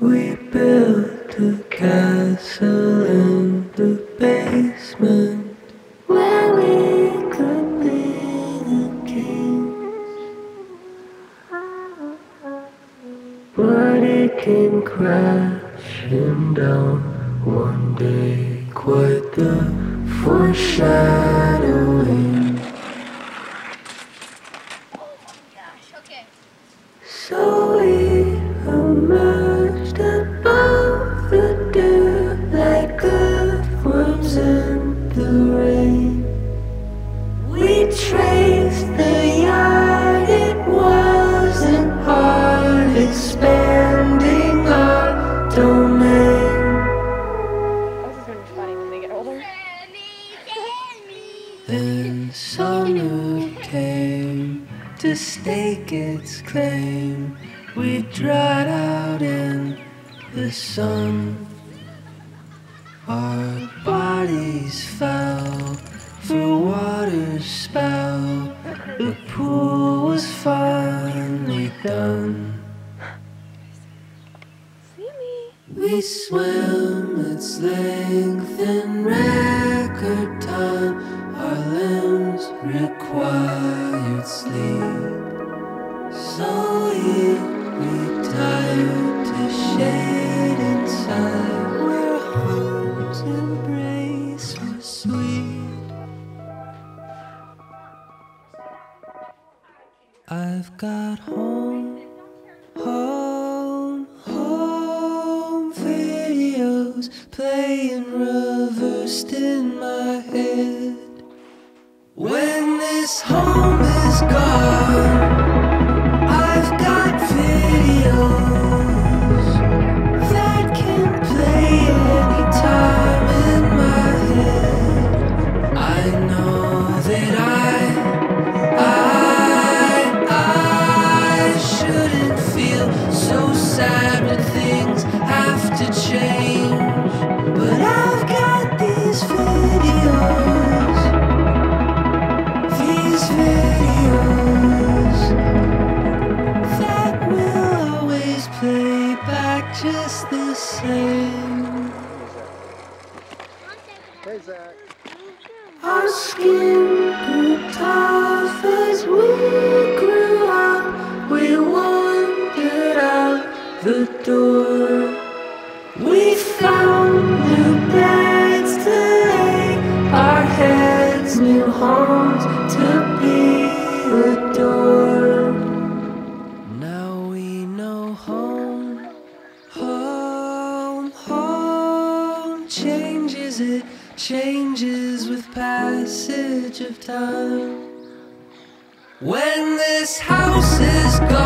We built a castle in the basement where we could be the kings, but it came crashing down one day, quite the foreshadowing. Oh my gosh, okay. So we emerged above the dirt like earthworms in the rain. We traced the yard, it wasn't hard, expanding our domain. I was just gonna be funny when they get older. Then summer came to stake its claim. We dried out in the sun. Our bodies fell for water's spout. The pool was finally done. See me. We swam its length in record time. Our limbs required sleep. Slowly we tired to shade inside where home's embrace was sweet. I've got home videos playing reversed in my head. When this home is gone, I've got videos that can play anytime in my head. I know that I shouldn't feel so sad when things have to change, but I've got these videos, these videos. Play back just the same. Hey, Zach. Our skin grew tough as we grew up. We wandered out the door. We found new beds to lay our heads, new homes to be adored. It changes with passage of time. When this house is gone,